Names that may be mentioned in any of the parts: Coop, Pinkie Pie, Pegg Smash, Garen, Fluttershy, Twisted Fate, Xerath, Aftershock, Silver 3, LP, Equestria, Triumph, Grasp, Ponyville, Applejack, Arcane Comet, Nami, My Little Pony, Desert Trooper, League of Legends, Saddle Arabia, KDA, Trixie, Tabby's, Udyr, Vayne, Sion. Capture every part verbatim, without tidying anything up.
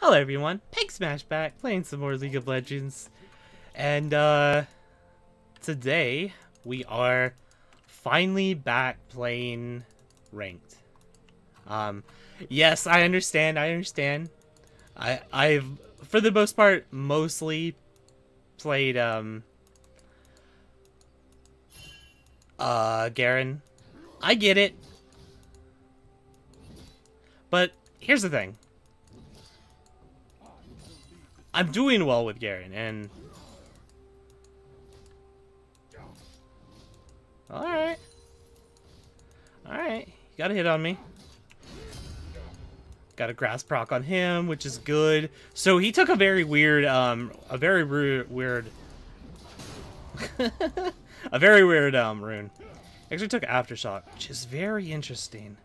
Hello everyone, Pegg Smash back, playing some more League of Legends. And uh, today we are finally back playing ranked. Um, yes, I understand, I understand. I, I've, for the most part, mostly played um, uh, Garen. I get it. But here's the thing. I'm doing well with Garen, and... Alright. Alright. He got a hit on me. Got a Grasp proc on him, which is good. So he took a very weird, um, a very weird... a very weird, um, rune. Actually took Aftershock, which is very interesting.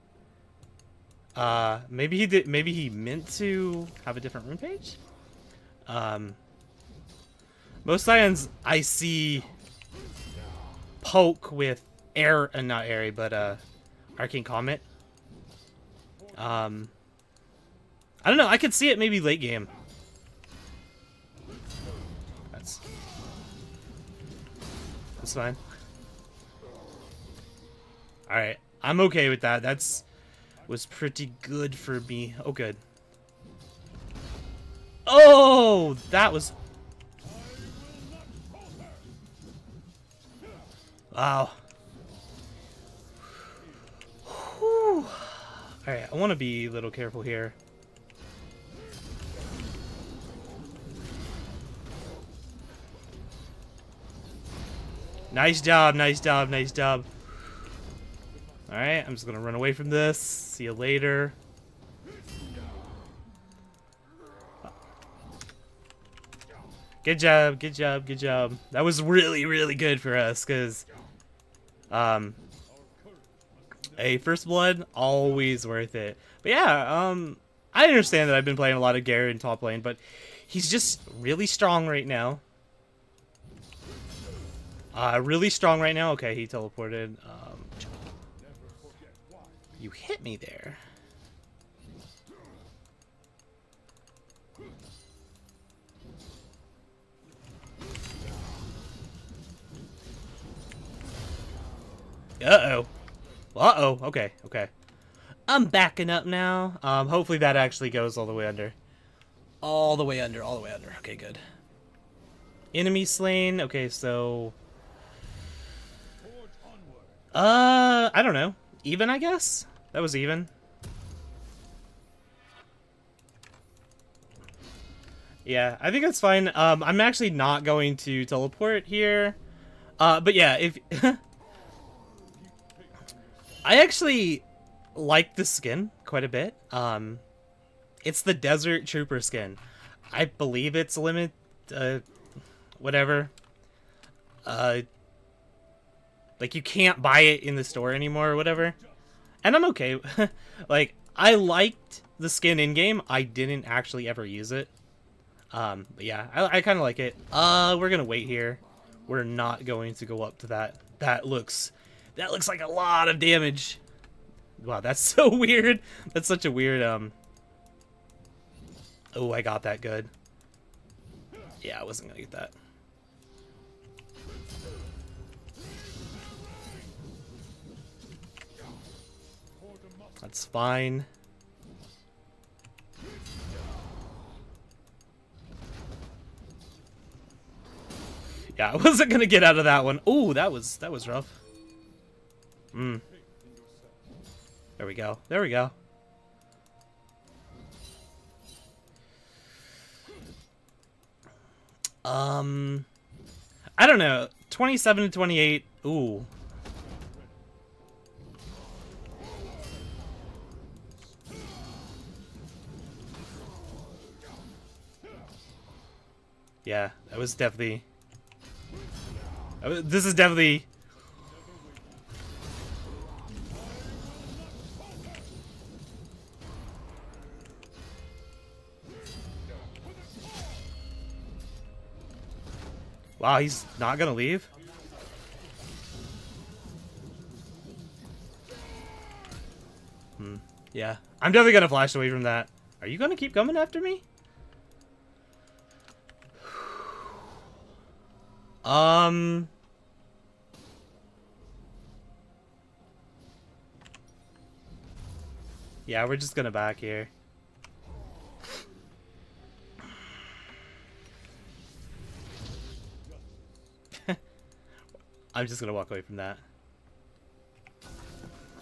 Uh, maybe he did, maybe he meant to have a different rune page? Um, most Sions I see poke with air, uh, not airy, but uh, Arcane Comet. Um, I don't know. I could see it maybe late game. That's that's fine. All right, I'm okay with that. That's was pretty good for me. Oh, good. Oh, that was... Wow. Whew. Alright, I want to be a little careful here. Nice job, nice job, nice job. Alright, I'm just going to run away from this. See you later. Good job, good job, good job. That was really, really good for us, because um, a first blood, always worth it. But yeah, um, I understand that I've been playing a lot of Garen top lane, but he's just really strong right now. Uh, really strong right now. Okay, he teleported. Um, you hit me there. Uh-oh. Uh-oh. Okay. Okay. I'm backing up now. Um, hopefully that actually goes all the way under. All the way under. All the way under. Okay, good. Enemy slain. Okay, so... Uh, I don't know. Even, I guess? That was even. Yeah, I think that's fine. Um, I'm actually not going to teleport here. Uh, but yeah, if... I actually like this skin quite a bit. Um, it's the Desert Trooper skin. I believe it's limit, uh, whatever. Uh, like you can't buy it in the store anymore or whatever. And I'm okay. Like I liked the skin in game. I didn't actually ever use it. Um, but yeah, I, I kind of like it. Uh, we're gonna wait here. We're not going to go up to that. That looks. That looks like a lot of damage. Wow, that's so weird. That's such a weird, um... Oh, I got that good. Yeah, I wasn't gonna get that. That's fine. Yeah, I wasn't gonna get out of that one. Oh, that was, that was rough. Mm. There we go. There we go. Um, I don't know. twenty-seven to twenty-eight. Ooh. Yeah, that was definitely. That was, this is definitely. Wow, he's not gonna leave? Hmm. Yeah. I'm definitely gonna flash away from that. Are you gonna keep coming after me? Um... Yeah, we're just gonna back here. I'm just gonna walk away from that.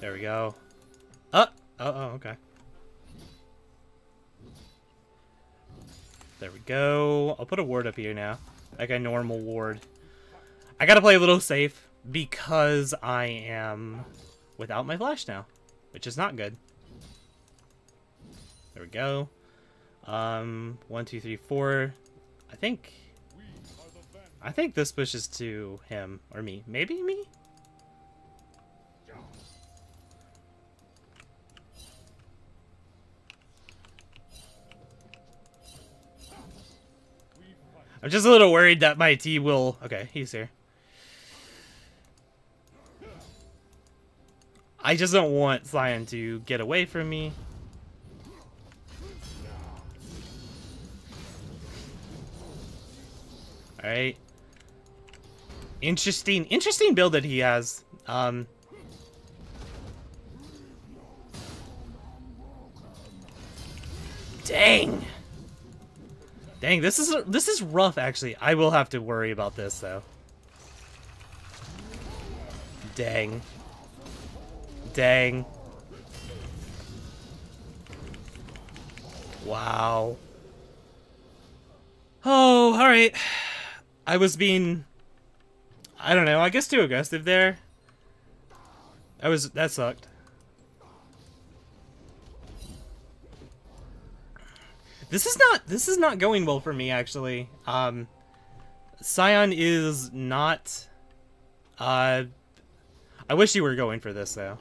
There we go. Oh! Oh, oh, okay. There we go. I'll put a ward up here now. Like a normal ward. I gotta play a little safe because I am without my flash now, which is not good. There we go. Um, one, two, three, four. I think... I think this pushes to him. Or me. Maybe me? I'm just a little worried that my T will... Okay, he's here. I just don't want Sion to get away from me. Alright. Interesting, interesting build that he has. Um, dang, dang. This is this is rough. Actually, I will have to worry about this though. Dang, dang. Wow. Oh, all right. I was being. I don't know, I guess too aggressive there. That was, that sucked. This is not, this is not going well for me, actually. Um, Sion is not, uh, I wish you were going for this, though.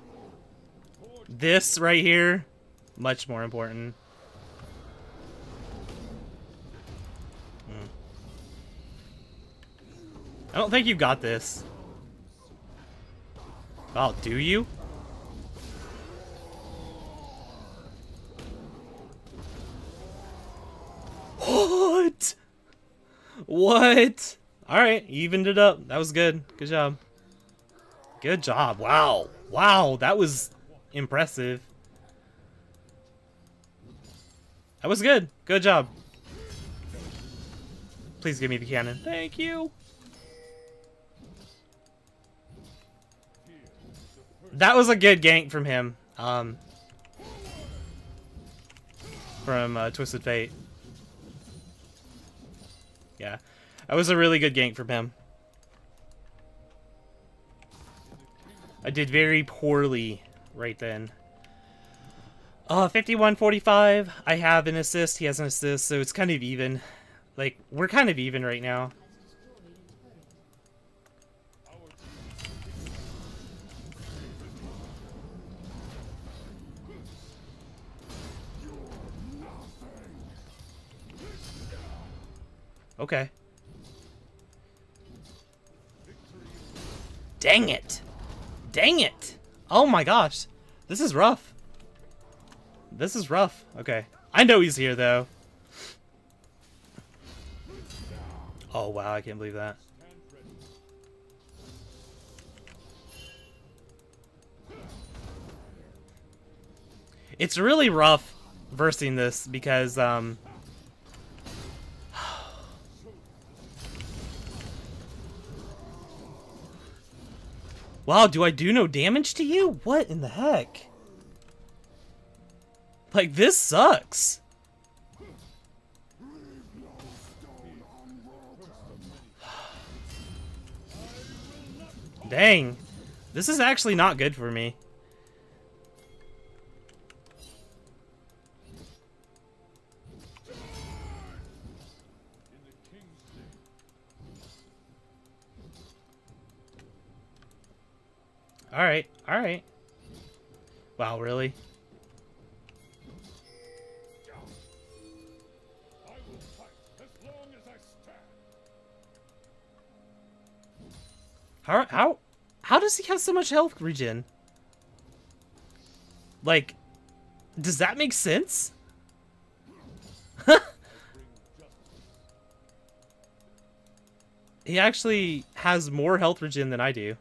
This right here, much more important. I don't think you got this. Oh, do you? What? What? Alright, evened it up. That was good. Good job. Good job. Wow. Wow, that was impressive. That was good. Good job. Please give me the cannon. Thank you. That was a good gank from him, um, from uh, Twisted Fate. Yeah, that was a really good gank from him. I did very poorly right then. Uh, fifty-one forty-five, I have an assist, he has an assist, so it's kind of even. Like, we're kind of even right now. Okay. Dang it. Dang it. Oh my gosh. This is rough. This is rough. Okay. I know he's here though. Oh wow, I can't believe that. It's really rough versing this because, um... Wow, do I do no damage to you? What in the heck? Like, this sucks. Dang. This is actually not good for me. Alright, alright. Wow, really? How, how, how does he have so much health regen? Like, does that make sense? He actually has more health regen than I do.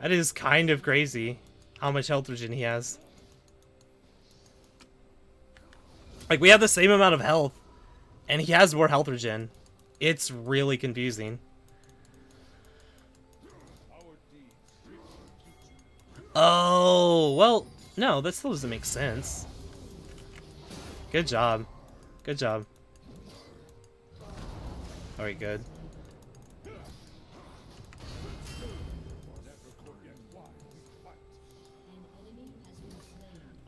That is kind of crazy how much health regen he has. Like, we have the same amount of health, and he has more health regen. It's really confusing. Oh, well, no, that still doesn't make sense. Good job. Good job. Alright, good.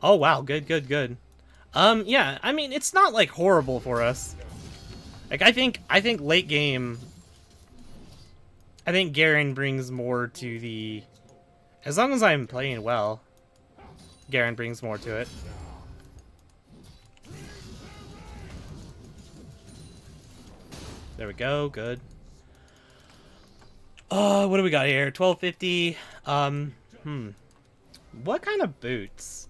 Oh, wow. Good, good, good. Um, yeah, I mean, it's not, like, horrible for us. Like, I think, I think late game, I think Garen brings more to the, as long as I'm playing well, Garen brings more to it. There we go. Good. Oh, what do we got here? twelve fifty. Um, hmm. What kind of boots?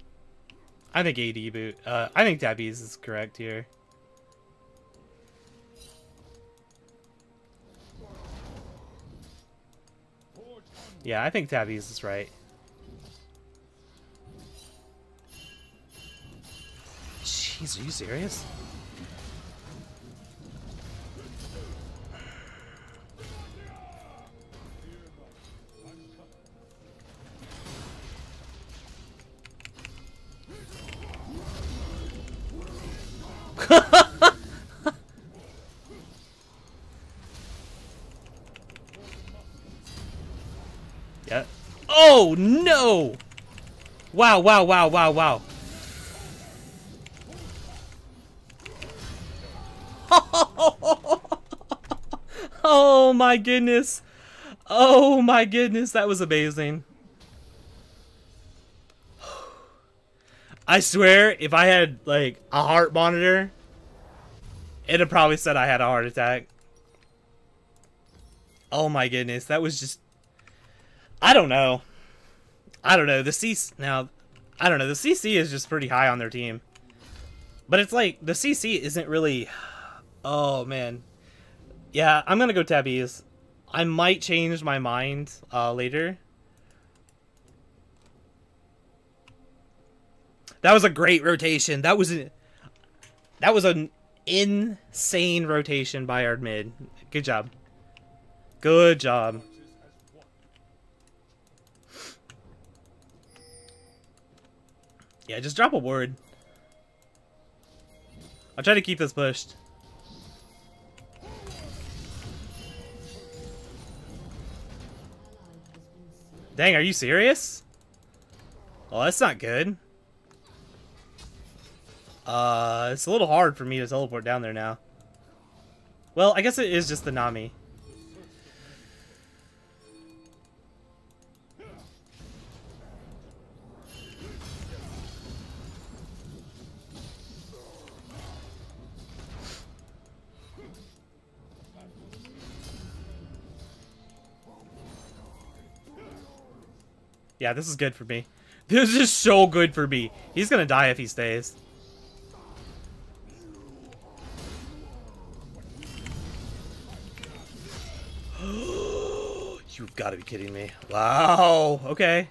I think A D boot. Uh, I think Tabby's is correct here. Yeah, I think Tabby's is right. Jeez, are you serious? Yeah. Oh no! Wow! Wow! Wow! Wow! Wow! Oh my goodness! Oh my goodness! That was amazing. I swear, if I had, like, a heart monitor, it'd probably said I had a heart attack. Oh my goodness, that was just... I don't know. I don't know, the C C... Now, I don't know, the C C is just pretty high on their team. But it's like, the C C isn't really... Oh, man. Yeah, I'm gonna go Tabby's. I might change my mind uh, later. That was a great rotation. That was a, that was an insane rotation by our mid. Good job. Good job. Yeah, just drop a ward. I'll try to keep this pushed. Dang, are you serious? Oh, that's not good. Uh, it's a little hard for me to teleport down there now. Well, I guess it is just the Nami. Yeah, this is good for me. This is so good for me. He's gonna die if he stays. You've got to be kidding me. Wow. Okay.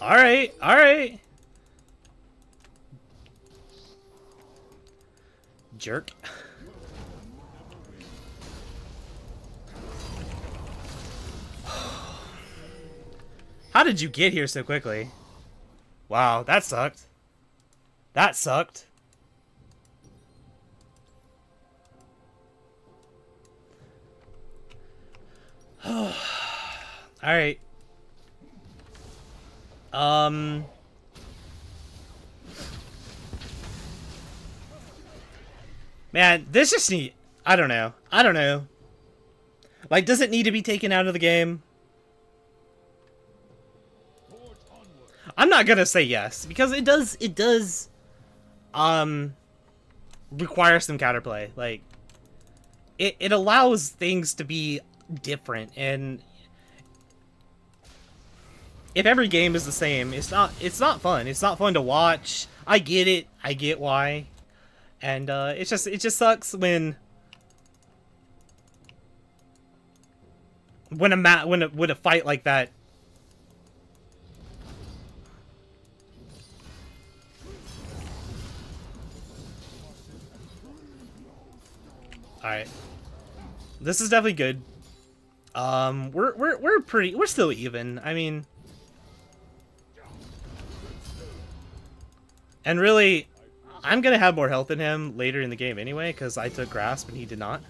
All right. All right. Jerk. How did you get here so quickly? Wow. That sucked. That sucked. Oh. All right. Um. Man, this just need. I don't know. I don't know. Like, does it need to be taken out of the game? I'm not gonna say yes because it does. It does. Um. Require some counterplay. Like, it it allows things to be different and. If every game is the same, it's not it's not fun. It's not fun to watch. I get it. I get why. And uh, it's just it just sucks when when a mat when a, when a fight like that. All right, this is definitely good. Um, we're we're we're pretty we're still even. I mean, and really, I'm gonna have more health than him later in the game anyway, because I took Grasp and he did not.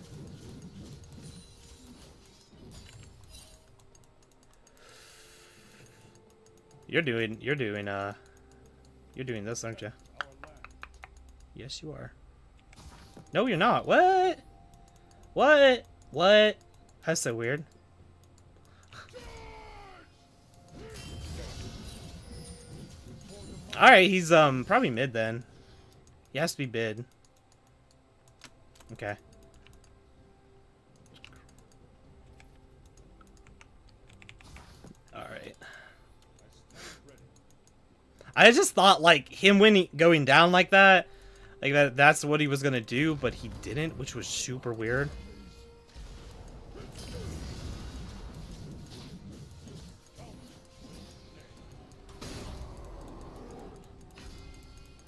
You're doing you're doing uh, you're doing this, aren't you? Yes, you are. No, you're not. What? What? What? That's so weird. Alright, he's um probably mid then. He has to be mid. Okay. Alright. I just thought like him winning going down like that, like that that's what he was gonna do, but he didn't, which was super weird.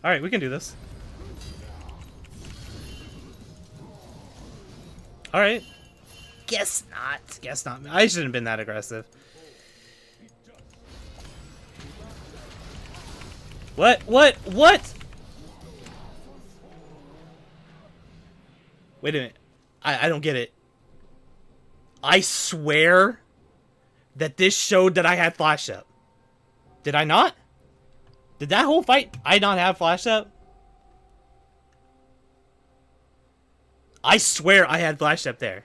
All right, we can do this. All right. Guess not. Guess not. I shouldn't have been that aggressive. What? What? What? Wait a minute. I, I don't get it. I swear that this showed that I had flash up. Did I not? Did that whole fight I not have flash up? I swear I had flash up there.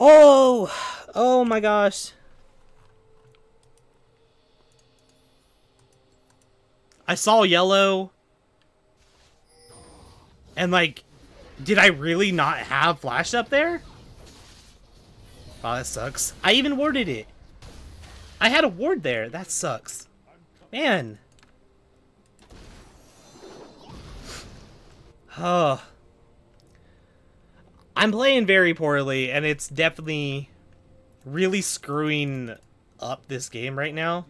Oh, oh my gosh. I saw yellow. And like, did I really not have flash up there? Wow, that sucks. I even warded it. I had a ward there. That sucks. Man. Oh. I'm playing very poorly, and it's definitely really screwing up this game right now.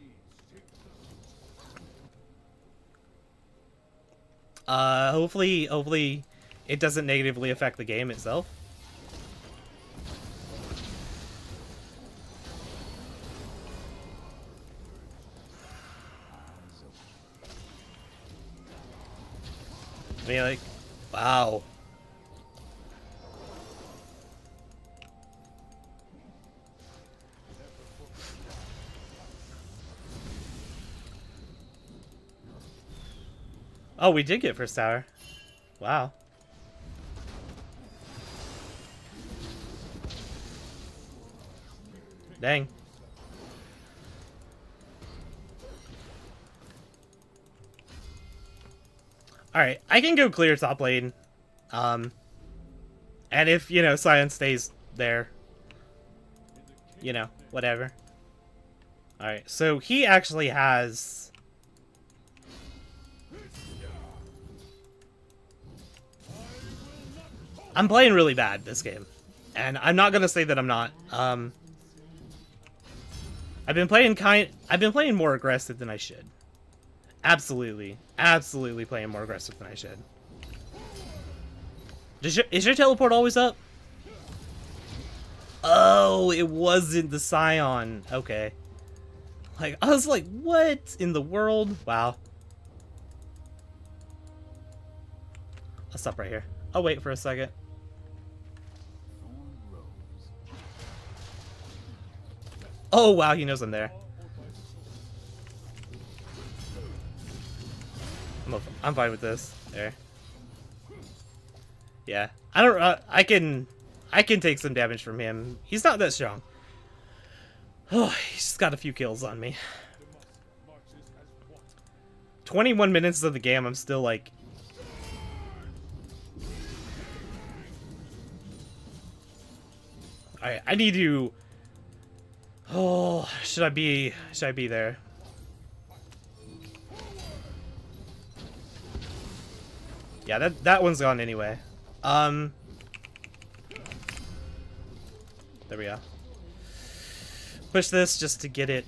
Uh, hopefully, hopefully it doesn't negatively affect the game itself. I mean, like, wow. Oh, we did get first tower. Wow. Dang. Alright, I can go clear top lane. Um, and if, you know, Sion stays there, you know, whatever. Alright, so he actually has... I'm playing really bad this game. And I'm not gonna say that I'm not. Um, I've been playing kind... I've been playing more aggressive than I should. Absolutely, absolutely playing more aggressive than I should. Does your, is your teleport always up? Oh, it wasn't the Sion. Okay. Like, I was like, what in the world? Wow. I'll stop right here. I'll wait for a second. Oh, wow, he knows I'm there. I'm fine with this. There. Yeah, I don't. Uh, I can, I can take some damage from him. He's not that strong. Oh, he's got a few kills on me. twenty-one minutes of the game, I'm still like. All right, I need to. Oh, should I be? Should I be there? Yeah, that that one's gone anyway. Um, there we go. Push this just to get it.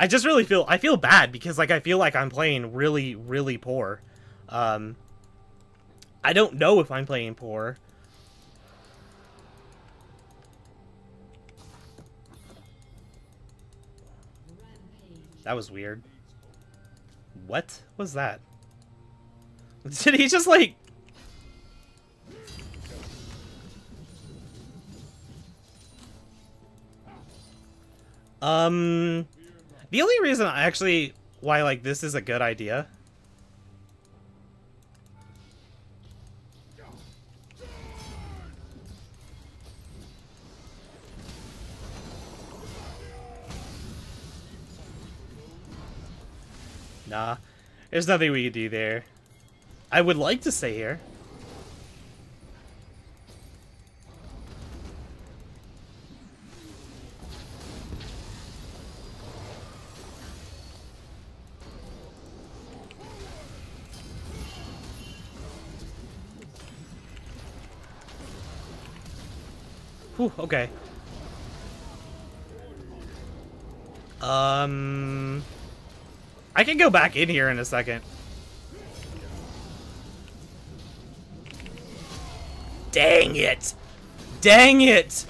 I just really feel I feel bad because like I feel like I'm playing really really poor. Um, I don't know if I'm playing poor. That was weird. What was that? Did he just like? Um. The only reason I actually why like this is a good idea. Nah, there's nothing we can do there. I would like to stay here. Whew, okay. Um, I can go back in here in a second. Dang it! Dang it!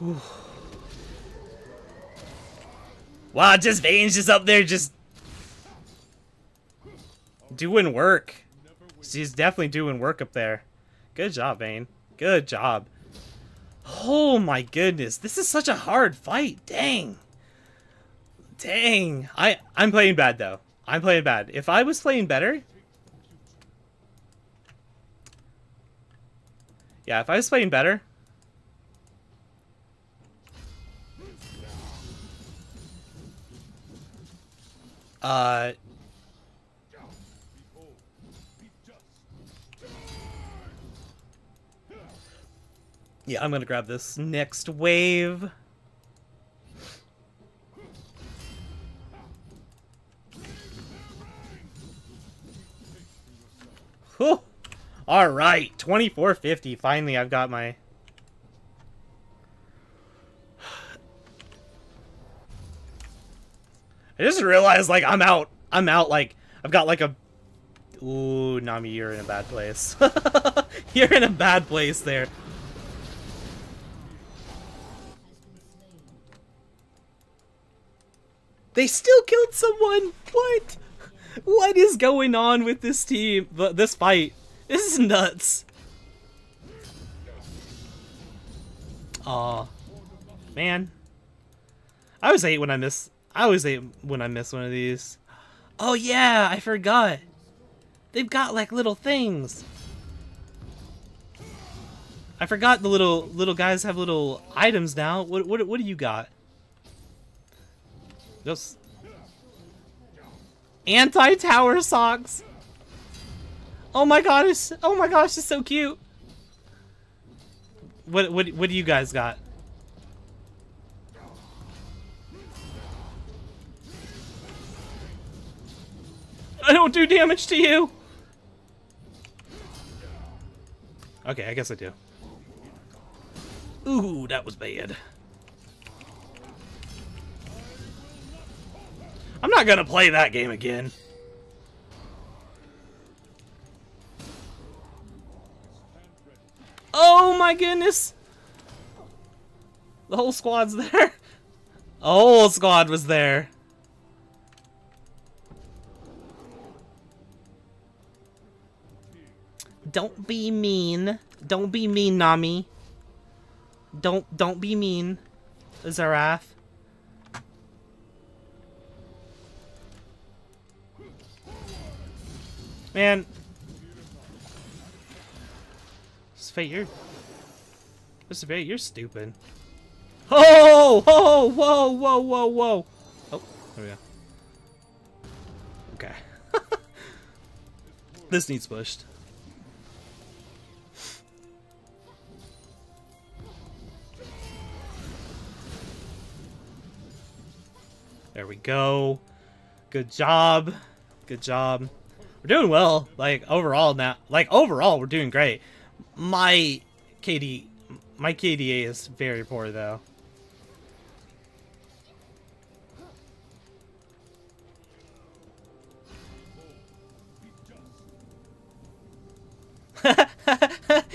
Whew. Wow, just Vayne's just up there just doing work. She's definitely doing work up there. Good job, Vayne. Good job. Oh my goodness. This is such a hard fight. Dang. Dang. I, I'm playing bad, though. I'm playing bad. If I was playing better... Yeah, if I was playing better... Uh... Yeah, I'm gonna grab this next wave. Whew. All right, twenty-four fifty. Finally, I've got my. I just realized, like, I'm out. I'm out. Like, I've got like a. Ooh, Nami, you're in a bad place. You're in a bad place there. They still killed someone! What? What is going on with this team? This fight? This is nuts. Aw. Man. I always hate when I miss... I always hate when I miss one of these. Oh yeah, I forgot. They've got like little things. I forgot the little little guys have little items now. What, what, what do you got? Those anti-tower socks. Oh my gosh! Oh my gosh! It's so cute. What what what do you guys got? I don't do damage to you. Okay, I guess I do. Ooh, that was bad. I'm not gonna play that game again. Oh my goodness! The whole squad's there. The whole squad was there. Don't be mean. Don't be mean, Nami. Don't don't be mean, Xerath. Man, Twisted Fate, you're Twisted Fate, you're stupid. Oh, oh, whoa, whoa, whoa, whoa! Oh, there we go. Okay. This needs pushed. There we go. Good job. Good job. We're doing well. Like, overall now. Like, overall, we're doing great. My K D... My K D A is very poor, though.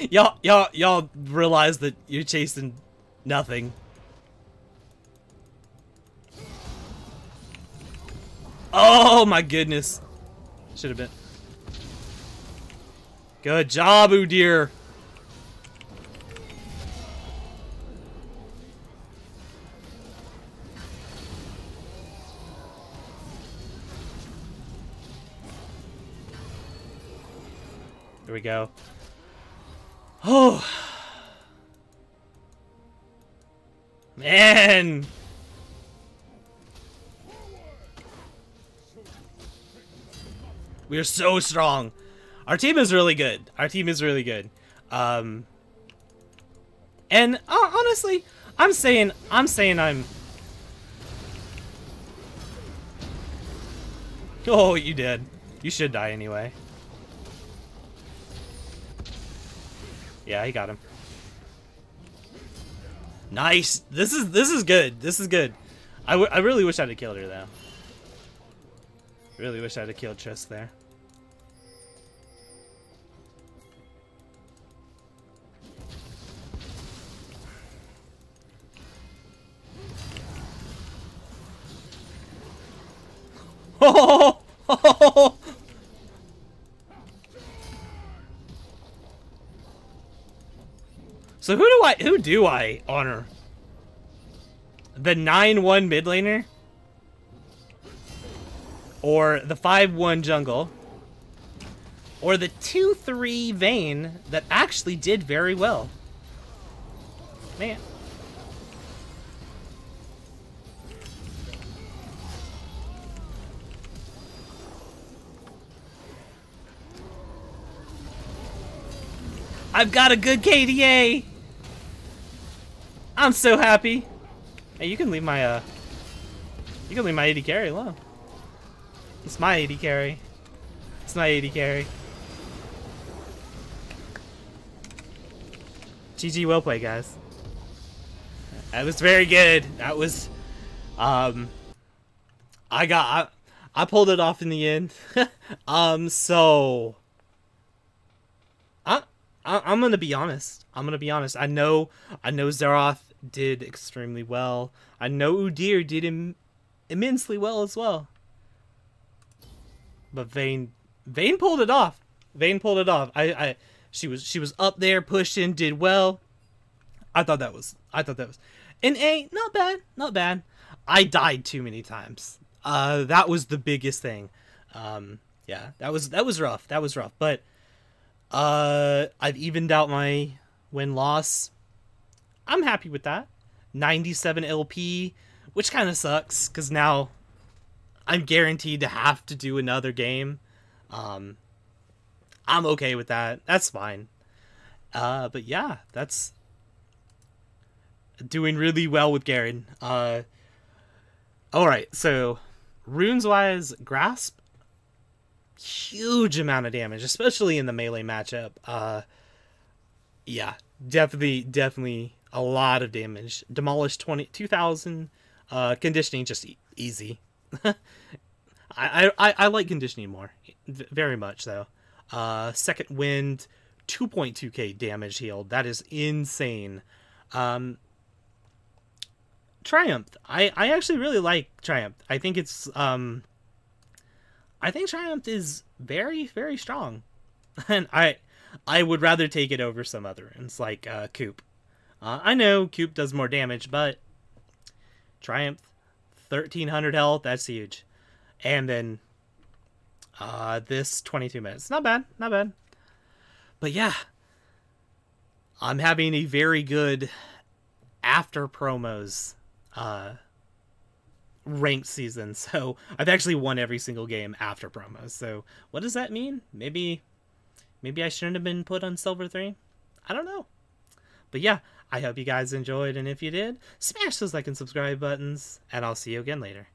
y'all, y'all, y'all realize that you're chasing nothing. Oh my goodness. Should have been. Good job, Udyr. There we go. Oh. Man. We are so strong. Our team is really good. Our team is really good. Um, and uh, honestly, I'm saying, I'm saying I'm... Oh, you did. You should die anyway. Yeah, he got him. Nice. This is this is good. This is good. I, w I really wish I'd have killed her though. Really wish I'd have killed Triss there. Oh! Oh! So who do I who do I honor? The nine one mid laner or the five one jungle or the two three Vayne that actually did very well. Man. I've got a good K D A. I'm so happy. Hey, you can leave my uh, you can leave my A D carry alone. It's my A D carry. It's my A D carry. G G, well played, guys. That was very good. That was, um, I got, I, I pulled it off in the end. um, so, I, I, I'm gonna be honest. I'm gonna be honest. I know, I know Xerath did extremely well. I know Udyr did im immensely well as well. But Vayne, Vayne pulled it off. Vayne pulled it off. I, I, she was, she was up there pushing, did well. I thought that was, I thought that was, in A, not bad, not bad. I died too many times. Uh, that was the biggest thing. Um, yeah, that was, that was rough. That was rough. But, uh, I've evened out my win loss. I'm happy with that. ninety-seven L P, which kind of sucks because now I'm guaranteed to have to do another game. Um, I'm okay with that. That's fine. Uh, but yeah, that's doing really well with Garen. Uh, all right, so runes-wise, Grasp, huge amount of damage, especially in the melee matchup. Uh, yeah, definitely, definitely a lot of damage. Demolish twenty-two thousand. Uh, conditioning just e easy. I, I I like conditioning more, very much though. Uh, second wind, two point two K damage healed. That is insane. Um, Triumph. I I actually really like Triumph. I think it's um. I think Triumph is very very strong, and I I would rather take it over some other runes like uh, Coop. Uh, I know Coop does more damage, but Triumph. thirteen hundred health, that's huge. And then uh, this twenty-two minutes. Not bad, not bad. But yeah, I'm having a very good after promos. Uh, ranked season, so I've actually won every single game after promos. So what does that mean? Maybe maybe I shouldn't have been put on Silver three? I don't know. But yeah, I hope you guys enjoyed, and if you did, smash those like and subscribe buttons, and I'll see you again later.